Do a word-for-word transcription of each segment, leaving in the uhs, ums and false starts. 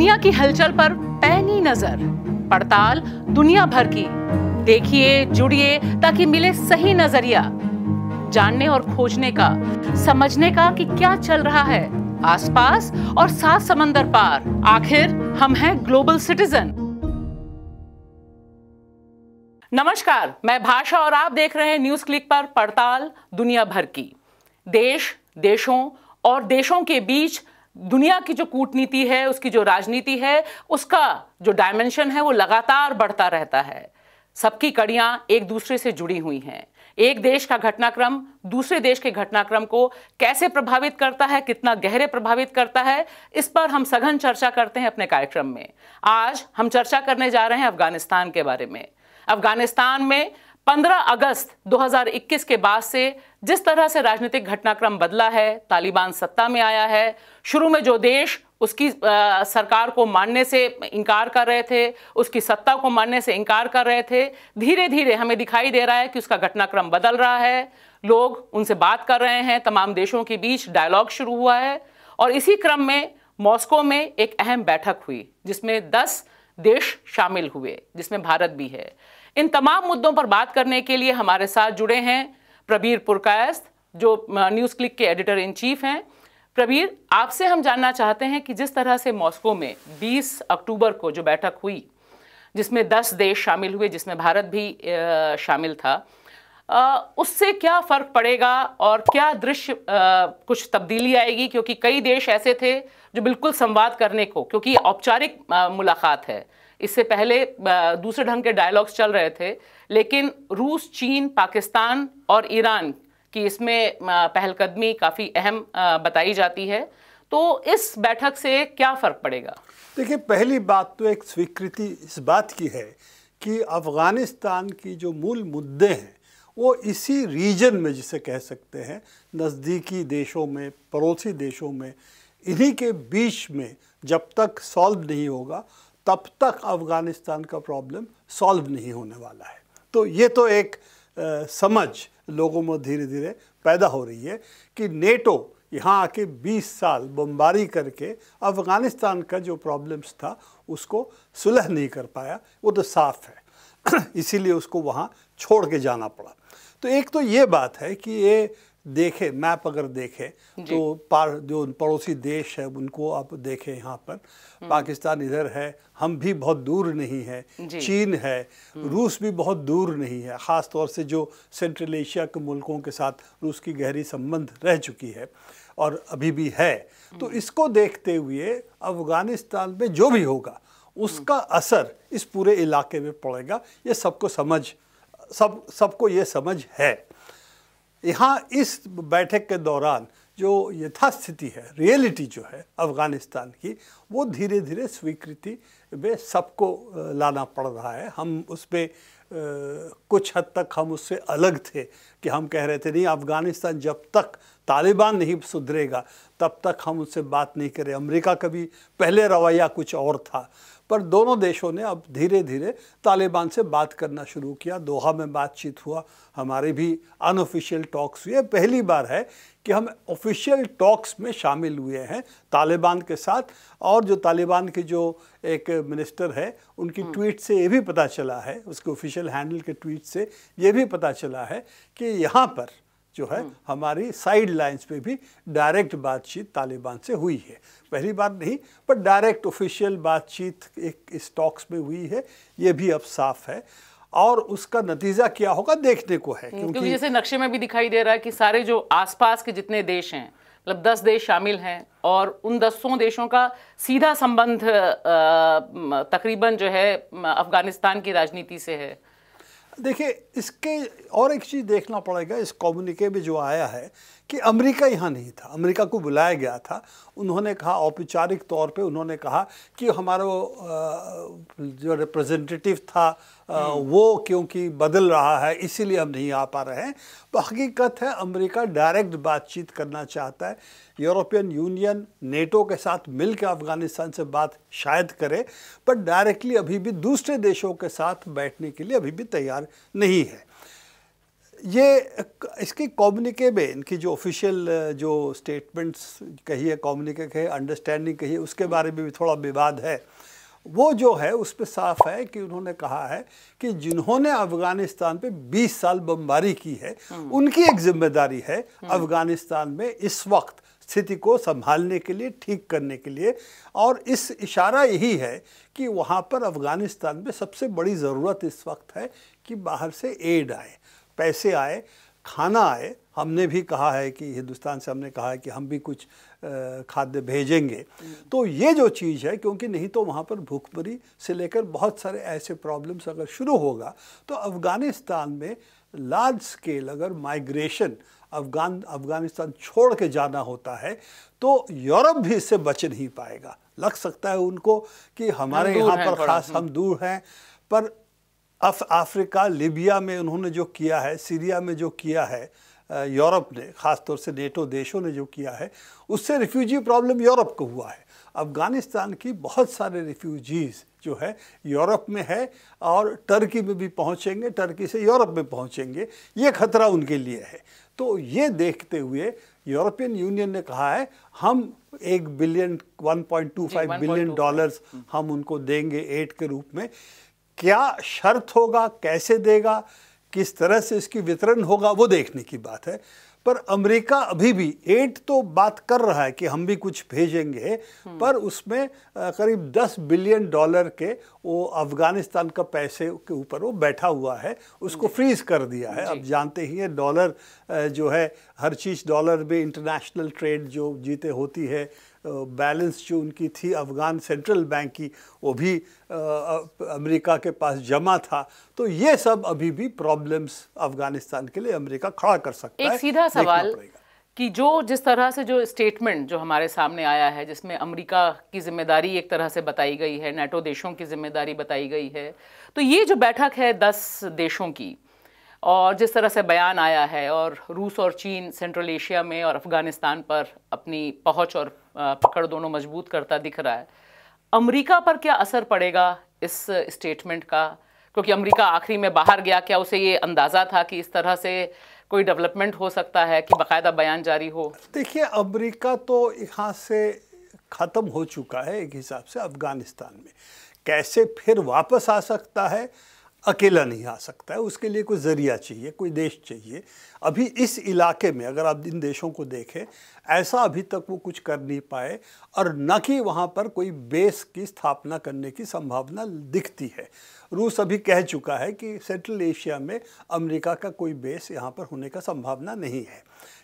दुनिया की हलचल पर पैनी नजर, पड़ताल दुनिया भर की। देखिए, जुड़िए ताकि मिले सही नजरिया, जानने और खोजने का, समझने का कि क्या चल रहा है आसपास और सात समंदर पार। आखिर हम हैं ग्लोबल सिटीजन। नमस्कार, मैं भाषा और आप देख रहे हैं न्यूज़ क्लिक पर पड़ताल दुनिया भर की। देश, देशों और देशों के बीच दुनिया की जो कूटनीति है, उसकी जो राजनीति है, उसका जो डायमेंशन है वो लगातार बढ़ता रहता है। सबकी कड़ियां एक दूसरे से जुड़ी हुई हैं। एक देश का घटनाक्रम दूसरे देश के घटनाक्रम को कैसे प्रभावित करता है, कितना गहरे प्रभावित करता है, इस पर हम सघन चर्चा करते हैं अपने कार्यक्रम में। आज हम चर्चा करने जा रहे हैं अफगानिस्तान के बारे में। अफगानिस्तान में पंद्रह अगस्त दो हज़ार इक्कीस के बाद से जिस तरह से राजनीतिक घटनाक्रम बदला है, तालिबान सत्ता में आया है। शुरू में जो देश उसकी आ, सरकार को मानने से इनकार कर रहे थे, उसकी सत्ता को मानने से इनकार कर रहे थे, धीरे धीरे हमें दिखाई दे रहा है कि उसका घटनाक्रम बदल रहा है। लोग उनसे बात कर रहे हैं, तमाम देशों के बीच डायलॉग शुरू हुआ है। और इसी क्रम में मॉस्को में एक अहम बैठक हुई जिसमें दस देश शामिल हुए, जिसमें भारत भी है। इन तमाम मुद्दों पर बात करने के लिए हमारे साथ जुड़े हैं प्रबीर पुरकायस्थ, जो न्यूज़ क्लिक के एडिटर इन चीफ हैं। प्रबीर, आपसे हम जानना चाहते हैं कि जिस तरह से मॉस्को में बीस अक्टूबर को जो बैठक हुई, जिसमें दस देश शामिल हुए, जिसमें भारत भी शामिल था, उससे क्या फ़र्क पड़ेगा और क्या दृश्य कुछ तब्दीली आएगी? क्योंकि कई देश ऐसे थे जो बिल्कुल संवाद करने को, क्योंकि औपचारिक मुलाकात है, इससे पहले दूसरे ढंग के डायलॉग्स चल रहे थे, लेकिन रूस, चीन, पाकिस्तान और ईरान की इसमें पहलकदमी काफ़ी अहम बताई जाती है। तो इस बैठक से क्या फ़र्क पड़ेगा? देखिए, पहली बात तो एक स्वीकृति इस बात की है कि अफ़गानिस्तान की जो मूल मुद्दे हैं वो इसी रीजन में, जिसे कह सकते हैं नज़दीकी देशों में, पड़ोसी देशों में, इन्हीं के बीच में जब तक सॉल्व नहीं होगा तब तक अफ़गानिस्तान का प्रॉब्लम सॉल्व नहीं होने वाला है। तो ये तो एक आ, समझ लोगों में धीरे धीरे पैदा हो रही है कि नेटो यहाँ आके बीस साल बमबारी करके अफ़गानिस्तान का जो प्रॉब्लम्स था उसको सुलह नहीं कर पाया, वो तो साफ है। इसीलिए उसको वहाँ छोड़ के जाना पड़ा। तो एक तो ये बात है कि ये देखे मैप अगर देखे तो पार जो पड़ोसी देश है उनको आप देखें, यहाँ पर पाकिस्तान इधर है, हम भी बहुत दूर नहीं है, चीन है, रूस भी बहुत दूर नहीं है, ख़ास तौर से जो सेंट्रल एशिया के मुल्कों के साथ रूस की गहरी संबंध रह चुकी है और अभी भी है। तो इसको देखते हुए अफ़गानिस्तान में जो भी होगा उसका असर इस पूरे इलाके में पड़ेगा, ये सबको समझ सब सबको ये समझ है। यहाँ इस बैठक के दौरान जो यथास्थिति है, रियलिटी जो है अफ़गानिस्तान की, वो धीरे धीरे स्वीकृति में सबको लाना पड़ रहा है। हम उस पर कुछ हद तक हम उससे अलग थे कि हम कह रहे थे नहीं, अफ़गानिस्तान जब तक तालिबान नहीं सुधरेगा तब तक हम उससे बात नहीं करें। अमेरिका का भी पहले रवैया कुछ और था, पर दोनों देशों ने अब धीरे धीरे तालिबान से बात करना शुरू किया। दोहा में बातचीत हुआ, हमारे भी अनऑफिशियल टॉक्स हुए। पहली बार है कि हम ऑफिशियल टॉक्स में शामिल हुए हैं तालिबान के साथ। और जो तालिबान के जो एक मिनिस्टर है उनकी ट्वीट से ये भी पता चला है, उसके ऑफिशियल हैंडल के ट्वीट से ये भी पता चला है कि यहाँ पर जो है हमारी साइड लाइंस पे भी डायरेक्ट बातचीत तालिबान से हुई है। पहली बार नहीं, पर डायरेक्ट ऑफिशियल बातचीत एक इस टॉक्स में हुई है, ये भी अब साफ है। और उसका नतीजा क्या होगा देखने को है, क्योंकि, क्योंकि जैसे नक्शे में भी दिखाई दे रहा है कि सारे जो आसपास के जितने देश हैं, मतलब दस देश शामिल हैं, और उन दसों देशों का सीधा संबंध तकरीबन जो है अफगानिस्तान की राजनीति से है। देखिए, इसके और एक चीज़ देखना पड़ेगा इस कम्युनिके में जो आया है कि अमेरिका यहाँ नहीं था। अमेरिका को बुलाया गया था, उन्होंने कहा औपचारिक तौर पे उन्होंने कहा कि हमारा जो रिप्रेजेंटेटिव था वो क्योंकि बदल रहा है इसीलिए हम नहीं आ पा रहे हैं। पर हकीकत है अमेरिका डायरेक्ट बातचीत करना चाहता है। यूरोपियन यूनियन, नेटो के साथ मिलकर अफ़गानिस्तान से बात शायद करे, पर डायरेक्टली अभी भी दूसरे देशों के साथ बैठने के लिए अभी भी तैयार नहीं है। ये इसकी कॉम्युनिके में इनकी जो ऑफिशियल जो स्टेटमेंट्स कहिए, कॉम्युनिके कहिए, अंडरस्टैंडिंग कहिए, उसके बारे में भी थोड़ा विवाद है। वो जो है उस पर साफ है कि उन्होंने कहा है कि जिन्होंने अफगानिस्तान पे बीस साल बमबारी की है उनकी एक जिम्मेदारी है अफगानिस्तान में इस वक्त स्थिति को संभालने के लिए, ठीक करने के लिए। और इस इशारा यही है कि वहाँ पर अफगानिस्तान में सबसे बड़ी ज़रूरत इस वक्त है कि बाहर से एड आए, पैसे आए, खाना आए। हमने भी कहा है कि हिंदुस्तान से हमने कहा है कि हम भी कुछ खाद्य भेजेंगे। तो ये जो चीज़ है, क्योंकि नहीं तो वहाँ पर भूखमरी से लेकर बहुत सारे ऐसे प्रॉब्लम्स अगर शुरू होगा तो अफ़गानिस्तान में लार्ज स्केल अगर माइग्रेशन अफगान अफगानिस्तान छोड़ के जाना होता है तो यूरोप भी इससे बच नहीं पाएगा। लग सकता है उनको कि हमारे यहाँ पर ख़ास हम दूर हैं, पर अफ अफ्रीका, लीबिया में उन्होंने जो किया है, सीरिया में जो किया है यूरोप ने, ख़ासतौर से नेटो देशों ने जो किया है, उससे रिफ्यूजी प्रॉब्लम यूरोप को हुआ है। अफ़गानिस्तान की बहुत सारे रिफ्यूजीज़ जो है यूरोप में है और टर्की में भी पहुँचेंगे, टर्की से यूरोप में पहुँचेंगे, ये खतरा उनके लिए है। तो ये देखते हुए यूरोपियन यूनियन ने कहा है हम एक billion one point two five billion dollars हम उनको देंगे एड के रूप में। क्या शर्त होगा, कैसे देगा, किस तरह से इसकी वितरण होगा, वो देखने की बात है। पर अमेरिका अभी भी एड तो बात कर रहा है कि हम भी कुछ भेजेंगे, पर उसमें करीब दस बिलियन डॉलर के वो अफ़गानिस्तान का पैसे के ऊपर वो बैठा हुआ है, उसको फ्रीज़ कर दिया है। अब जानते ही हैं डॉलर जो है, हर चीज़ डॉलर में इंटरनेशनल ट्रेड जो जीते होती है, बैलेंस जो उनकी थी अफ़गान सेंट्रल बैंक की वो भी अमेरिका के पास जमा था। तो ये सब अभी भी प्रॉब्लम्स अफ़गानिस्तान के लिए अमेरिका खड़ा कर सकता है। एक सीधा सवाल कि जो जिस तरह से जो स्टेटमेंट जो हमारे सामने आया है, जिसमें अमेरिका की जिम्मेदारी एक तरह से बताई गई है, नेटो देशों की जिम्मेदारी बताई गई है, तो ये जो बैठक है दस देशों की और जिस तरह से बयान आया है और रूस और चीन सेंट्रल एशिया में और अफ़गानिस्तान पर अपनी पहुंच और पकड़ दोनों मजबूत करता दिख रहा है, अमेरिका पर क्या असर पड़ेगा इस स्टेटमेंट का? क्योंकि अमेरिका आखिरी में बाहर गया, क्या उसे ये अंदाज़ा था कि इस तरह से कोई डेवलपमेंट हो सकता है कि बाकायदा बयान जारी हो? देखिए, अमेरिका तो यहाँ से ख़त्म हो चुका है एक हिसाब से अफ़गानिस्तान में। कैसे फिर वापस आ सकता है, अकेला नहीं आ सकता है, उसके लिए कोई ज़रिया चाहिए, कोई देश चाहिए। अभी इस इलाके में अगर आप इन देशों को देखें, ऐसा अभी तक वो कुछ कर नहीं पाए और न कि वहाँ पर कोई बेस की स्थापना करने की संभावना दिखती है। रूस अभी कह चुका है कि सेंट्रल एशिया में अमेरिका का कोई बेस यहाँ पर होने का संभावना नहीं है,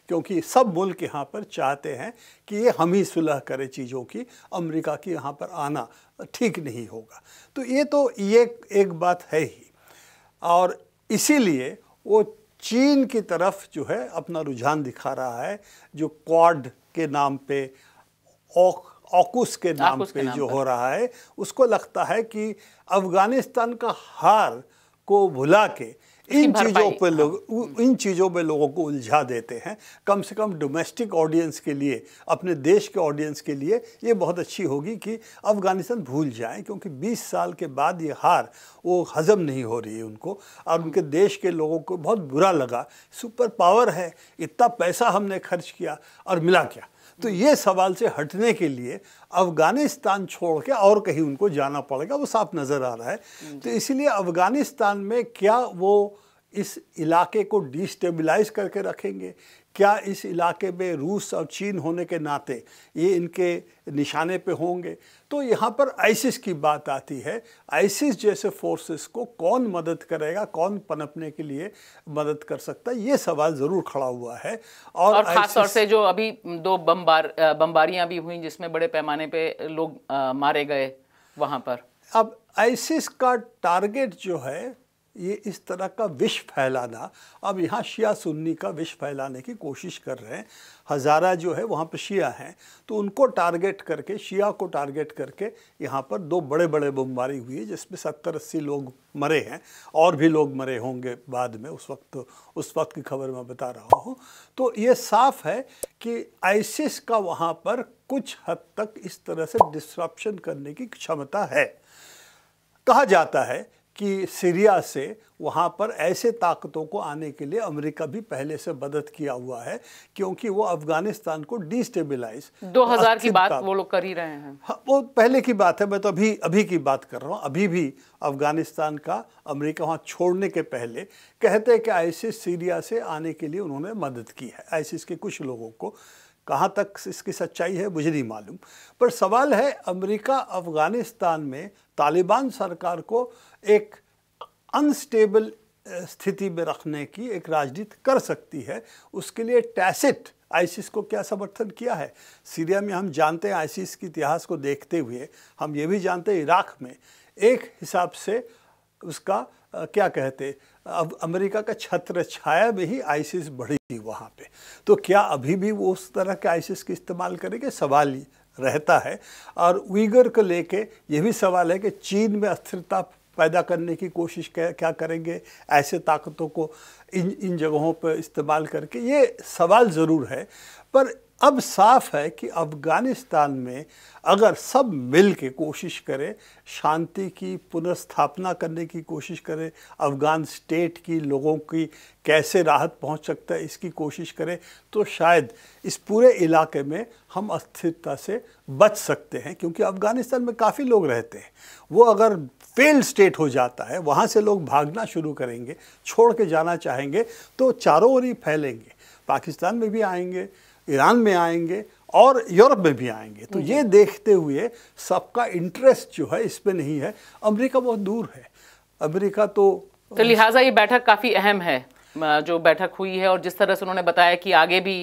क्योंकि सब मुल्क यहाँ पर चाहते हैं कि ये हम ही सुलह करें चीज़ों की, अमेरिका की यहाँ पर आना ठीक नहीं होगा। तो ये तो ये एक बात है ही, और इसीलिए वो चीन की तरफ जो है अपना रुझान दिखा रहा है, जो क्वाड के नाम पे, ऑकुस के नाम पे जो हो रहा है, उसको लगता है कि अफ़गानिस्तान का हार को भुला के इन चीज़ों पे लोग इन चीज़ों पे लोगों को उलझा देते हैं। कम से कम डोमेस्टिक ऑडियंस के लिए, अपने देश के ऑडियंस के लिए ये बहुत अच्छी होगी कि अफ़गानिस्तान भूल जाएं, क्योंकि बीस साल के बाद ये हार वो हज़म नहीं हो रही है उनको और उनके देश के लोगों को बहुत बुरा लगा। सुपर पावर है, इतना पैसा हमने खर्च किया और मिला क्या? तो ये सवाल से हटने के लिए अफ़गानिस्तान छोड़ के और कहीं उनको जाना पड़ेगा, वो साफ नज़र आ रहा है। तो इसीलिए अफ़गानिस्तान में क्या वो इस इलाके को डिस्टेबलाइज करके रखेंगे? क्या इस इलाके में रूस और चीन होने के नाते ये इनके निशाने पे होंगे? तो यहाँ पर आईसिस की बात आती है। आईसिस जैसे फोर्सेस को कौन मदद करेगा, कौन पनपने के लिए मदद कर सकता है, ये सवाल ज़रूर खड़ा हुआ है। और, और खास तौर से जो अभी दो बमबार बमबारियाँ भी हुई जिसमें बड़े पैमाने पे लोग आ, मारे गए वहाँ पर। अब आईसिस का टारगेट जो है ये इस तरह का विष फैलाना, अब यहाँ शिया सुन्नी का विष फैलाने की कोशिश कर रहे हैं। हज़ारा जो है वहाँ पर शिया हैं, तो उनको टारगेट करके, शिया को टारगेट करके यहाँ पर दो बड़े बड़े बमबारी हुई है जिसमें सत्तर अस्सी लोग मरे हैं और भी लोग मरे होंगे बाद में, उस वक्त उस वक्त की खबर मैं बता रहा हूँ। तो ये साफ है कि आईसिस का वहाँ पर कुछ हद तक इस तरह से डिस्ट्रप्शन करने की क्षमता है। कहा जाता है कि सीरिया से वहाँ पर ऐसे ताकतों को आने के लिए अमेरिका भी पहले से मदद किया हुआ है, क्योंकि वो अफगानिस्तान को डिस्टेबलाइज दो हज़ार की बात वो लोग कर ही रहे हैं। वो पहले की बात है, मैं तो अभी अभी की बात कर रहा हूँ। अभी भी अफगानिस्तान का अमेरिका वहाँ छोड़ने के पहले कहते हैं कि आईसिस सीरिया से आने के लिए उन्होंने मदद की है, आईसिस के कुछ लोगों को। कहाँ तक इसकी सच्चाई है मुझे नहीं मालूम, पर सवाल है अमेरिका अफगानिस्तान में तालिबान सरकार को एक अनस्टेबल स्थिति में रखने की एक राजनीति कर सकती है। उसके लिए टैसिट आईसिस को क्या समर्थन किया है सीरिया में। हम जानते हैं आईसिस के इतिहास को देखते हुए, हम ये भी जानते हैं इराक़ में एक हिसाब से उसका आ, क्या कहते अब अमेरिका का छत्र छाया में ही आईसिस बढ़ी थी वहाँ पे। तो क्या अभी भी वो उस तरह के आईसिस की इस्तेमाल करेंगे, सवाल रहता है। और उइगर को लेके ये भी सवाल है कि चीन में अस्थिरता पैदा करने की कोशिश क्या करेंगे ऐसे ताकतों को इन इन जगहों पर इस्तेमाल करके, ये सवाल ज़रूर है। पर अब साफ है कि अफ़गानिस्तान में अगर सब मिल के कोशिश करें, शांति की पुनर्स्थापना करने की कोशिश करें, अफ़गान स्टेट की लोगों की कैसे राहत पहुंच सकता है इसकी कोशिश करें, तो शायद इस पूरे इलाके में हम अस्थिरता से बच सकते हैं। क्योंकि अफ़गानिस्तान में काफ़ी लोग रहते हैं, वो अगर फेल स्टेट हो जाता है, वहाँ से लोग भागना शुरू करेंगे, छोड़ के जाना चाहेंगे, तो चारों ओर ही फैलेंगे, पाकिस्तान में भी आएंगे, ईरान में आएंगे और यूरोप में भी आएंगे। तो ये देखते हुए सबका इंटरेस्ट जो है इसमें नहीं है। अमेरिका बहुत दूर है, अमेरिका तो, तो लिहाजा ये बैठक काफ़ी अहम है जो बैठक हुई है। और जिस तरह से उन्होंने बताया कि आगे भी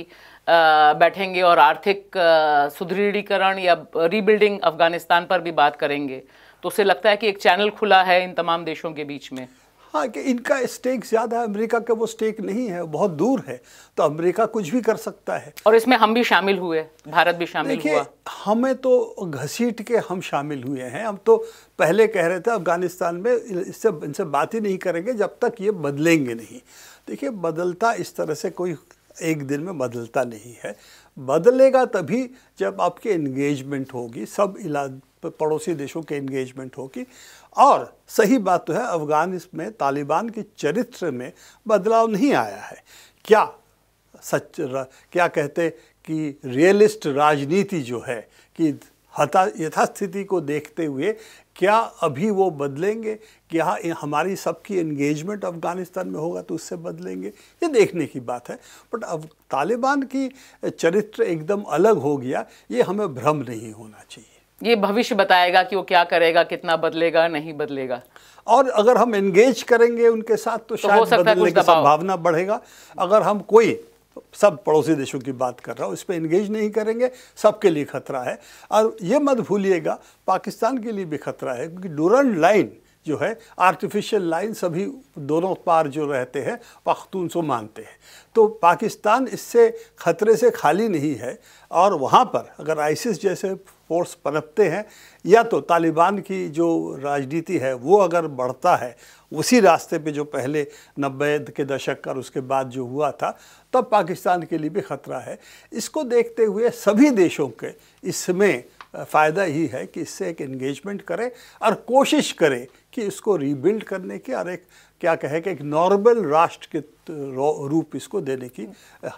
बैठेंगे और आर्थिक सुदृढ़ीकरण या रीबिल्डिंग अफगानिस्तान पर भी बात करेंगे, तो उसे लगता है कि एक चैनल खुला है इन तमाम देशों के बीच में। हाँ, कि इनका स्टेक ज़्यादा है, अमेरिका का वो स्टेक नहीं है, बहुत दूर है, तो अमेरिका कुछ भी कर सकता है। और इसमें हम भी शामिल हुए, भारत भी शामिल हुआ। हमें तो घसीट के हम शामिल हुए हैं। हम तो पहले कह रहे थे अफगानिस्तान में इससे इनसे बात ही नहीं करेंगे जब तक ये बदलेंगे नहीं। देखिए, बदलता इस तरह से कोई एक दिन में बदलता नहीं है, बदलेगा तभी जब आपकी एंगेजमेंट होगी, सब इलाज पड़ोसी देशों के एंगेजमेंट होगी। और सही बात तो है अफगानिस्तान में तालिबान के चरित्र में बदलाव नहीं आया है। क्या सच क्या कहते कि रियलिस्ट राजनीति जो है कि हता यथास्थिति को देखते हुए क्या अभी वो बदलेंगे, क्या हमारी सबकी एंगेजमेंट अफ़गानिस्तान में होगा तो उससे बदलेंगे, ये देखने की बात है। बट अब तालिबान की चरित्र एकदम अलग हो गया, ये हमें भ्रम नहीं होना चाहिए। ये भविष्य बताएगा कि वो क्या करेगा, कितना बदलेगा, नहीं बदलेगा। और अगर हम एंगेज करेंगे उनके साथ तो, तो शायद बदलने की संभावना बढ़ेगा। अगर हम कोई सब पड़ोसी देशों की बात कर रहा हूँ इस पर एंगेज नहीं करेंगे, सबके लिए खतरा है। और ये मत भूलिएगा पाकिस्तान के लिए भी खतरा है, क्योंकि डूरंड लाइन जो है आर्टिफिशियल लाइन सभी दोनों पार जो रहते हैं पख्तून सो मानते हैं, तो पाकिस्तान इससे खतरे से खाली नहीं है। और वहाँ पर अगर आईसिस जैसे फोर्स पनपते हैं या तो तालिबान की जो राजनीति है वो अगर बढ़ता है उसी रास्ते पे जो पहले नब्बे के दशक और उसके बाद जो हुआ था, तब पाकिस्तान के लिए भी खतरा है। इसको देखते हुए सभी देशों के इसमें फ़ायदा ही है कि इससे एक एंगेजमेंट करें और कोशिश करें कि इसको रीबिल्ड करने की और एक क्या कहे कि एक नॉर्मल राष्ट्र के रूप इसको देने की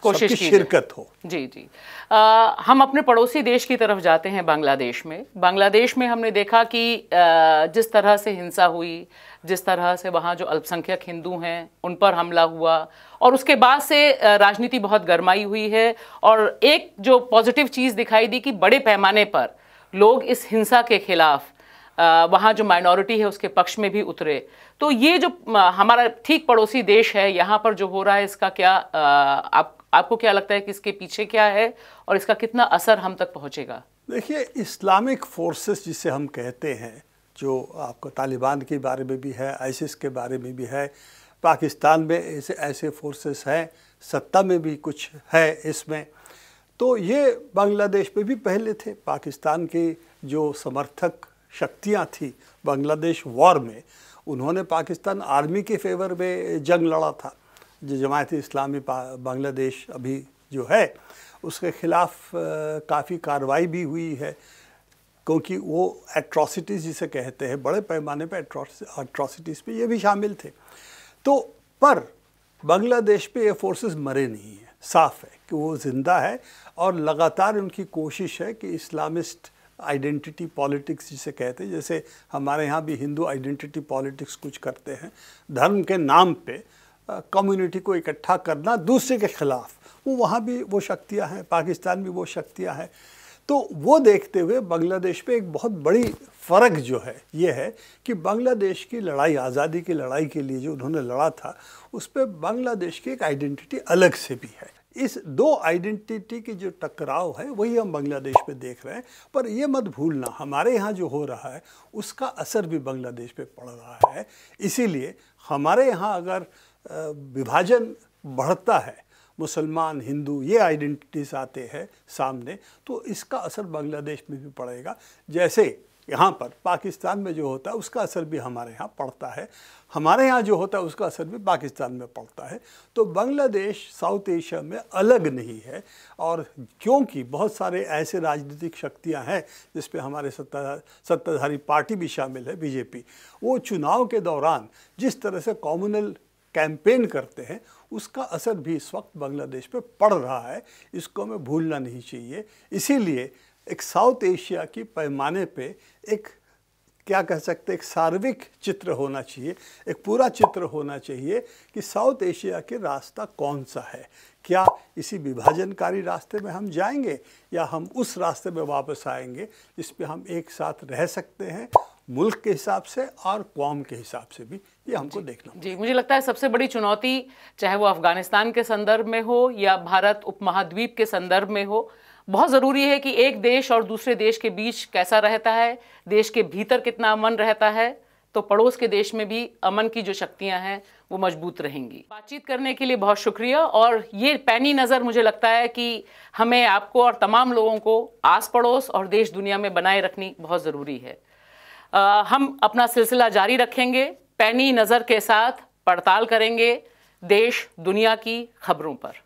कोशिश की शिरकत हो। जी जी आ, हम अपने पड़ोसी देश की तरफ जाते हैं, बांग्लादेश में। बांग्लादेश में हमने देखा कि आ, जिस तरह से हिंसा हुई, जिस तरह से वहाँ जो अल्पसंख्यक हिंदू हैं उन पर हमला हुआ, और उसके बाद से राजनीति बहुत गर्माई हुई है। और एक जो पॉजिटिव चीज़ दिखाई दी कि बड़े पैमाने पर लोग इस हिंसा के खिलाफ वहाँ जो माइनॉरिटी है उसके पक्ष में भी उतरे। तो ये जो हमारा ठीक पड़ोसी देश है, यहाँ पर जो हो रहा है इसका क्या आप आपको क्या लगता है कि इसके पीछे क्या है और इसका कितना असर हम तक पहुँचेगा? देखिए, इस्लामिक फोर्सेस जिसे हम कहते हैं, जो आपको तालिबान के बारे में भी है, आईसिस के बारे में भी है, पाकिस्तान में ऐसे ऐसे फोर्सेस हैं, सत्ता में भी कुछ है इसमें, तो ये बांग्लादेश में भी पहले थे। पाकिस्तान के जो समर्थक शक्तियां थी बांग्लादेश वॉर में, उन्होंने पाकिस्तान आर्मी के फेवर में जंग लड़ा था, जो जमात इस्लामी बांग्लादेश अभी जो है उसके ख़िलाफ़ काफ़ी कार्रवाई भी हुई है। क्योंकि वो एट्रॉसिटीज़ जिसे कहते हैं बड़े पैमाने पे एट्रॉसिटीज़ पे ये भी शामिल थे। तो पर बांग्लादेश पे ये फोर्सेस मरे नहीं हैं, साफ है कि वो ज़िंदा है और लगातार उनकी कोशिश है कि इस्लामिस्ट आइडेंटिटी पॉलिटिक्स जिसे कहते हैं, जैसे हमारे यहाँ भी हिंदू आइडेंटिटी पॉलिटिक्स कुछ करते हैं, धर्म के नाम पे कम्युनिटी को इकट्ठा करना दूसरे के ख़िलाफ़, वो वहाँ भी वो शक्तियाँ हैं, पाकिस्तान भी वो शक्तियाँ हैं। तो वो देखते हुए बांग्लादेश पे एक बहुत बड़ी फ़र्क जो है ये है कि बांग्लादेश की लड़ाई, आज़ादी की लड़ाई के लिए जो उन्होंने लड़ा था, उस पर बांग्लादेश की एक आइडेंटिटी अलग से भी है। इस दो आइडेंटिटी की जो टकराव है वही हम बांग्लादेश पे देख रहे हैं। पर ये मत भूलना, हमारे यहाँ जो हो रहा है उसका असर भी बांग्लादेश पे पड़ रहा है। इसीलिए हमारे यहाँ अगर विभाजन बढ़ता है, मुसलमान हिंदू ये आइडेंटिटीज आते हैं सामने, तो इसका असर बांग्लादेश में भी पड़ेगा। जैसे यहाँ पर पाकिस्तान में जो होता है उसका असर भी हमारे यहाँ पड़ता है, हमारे यहाँ जो होता है उसका असर भी पाकिस्तान में पड़ता है। तो बांग्लादेश साउथ एशिया में अलग नहीं है। और क्योंकि बहुत सारे ऐसे राजनीतिक शक्तियाँ हैं जिस पे हमारे सत्ता सत्ताधारी पार्टी भी शामिल है, बीजेपी, वो चुनाव के दौरान जिस तरह से कॉम्युनल कैंपेन करते हैं उसका असर भी इस वक्त बांग्लादेश पे पड़ रहा है। इसको हमें भूलना नहीं चाहिए। इसीलिए एक साउथ एशिया की पैमाने पे एक क्या कह सकते हैं, एक सार्विक चित्र होना चाहिए, एक पूरा चित्र होना चाहिए कि साउथ एशिया के रास्ता कौन सा है। क्या इसी विभाजनकारी रास्ते में हम जाएंगे या हम उस रास्ते में वापस आएंगे जिस पे हम एक साथ रह सकते हैं, मुल्क के हिसाब से और कौम के हिसाब से भी, ये हमको देखना होगा। जी, मुझे लगता है सबसे बड़ी चुनौती, चाहे वो अफगानिस्तान के संदर्भ में हो या भारत उपमहाद्वीप के संदर्भ में हो, बहुत ज़रूरी है कि एक देश और दूसरे देश के बीच कैसा रहता है, देश के भीतर कितना अमन रहता है, तो पड़ोस के देश में भी अमन की जो शक्तियाँ हैं वो मजबूत रहेंगी। बातचीत करने के लिए बहुत शुक्रिया। और ये पैनी नज़र मुझे लगता है कि हमें, आपको और तमाम लोगों को आस पड़ोस और देश दुनिया में बनाए रखनी बहुत ज़रूरी है। आ, हम अपना सिलसिला जारी रखेंगे, पैनी नज़र के साथ पड़ताल करेंगे देश दुनिया की खबरों पर।